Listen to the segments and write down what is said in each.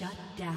Shut down.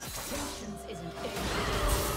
Patience isn't dangerous.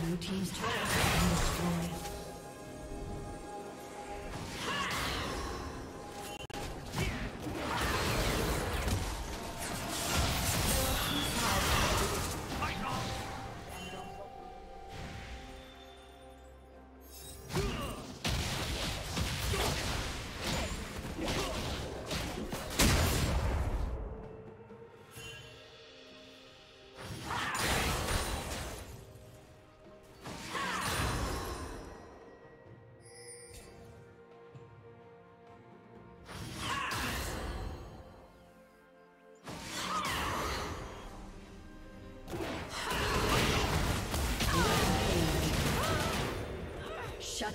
Blue team's turret has been destroyed. Shut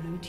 Blue team's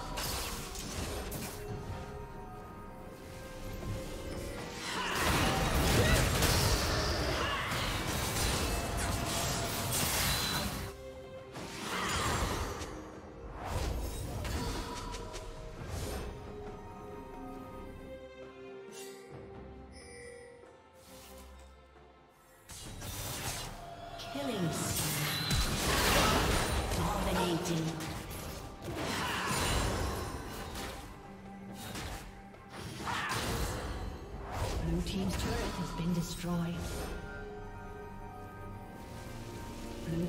Blue team's turret has been destroyed. Blue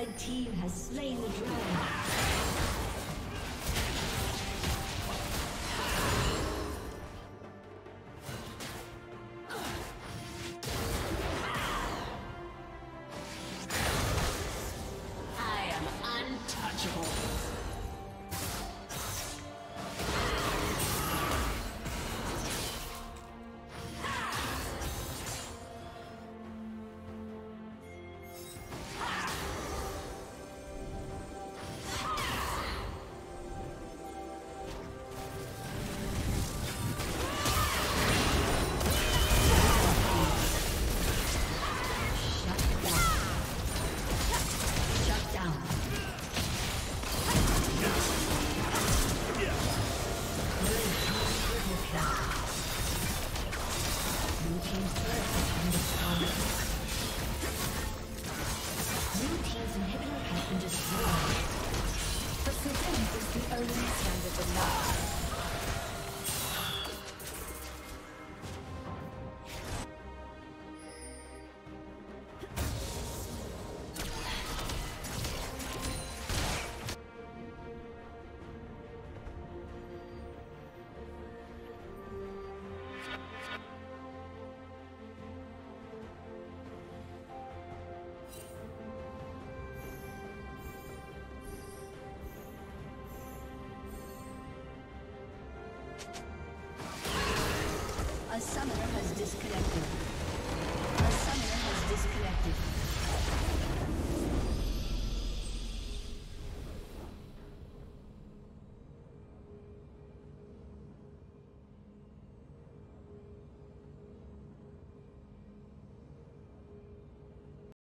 Red team has slain the dragon.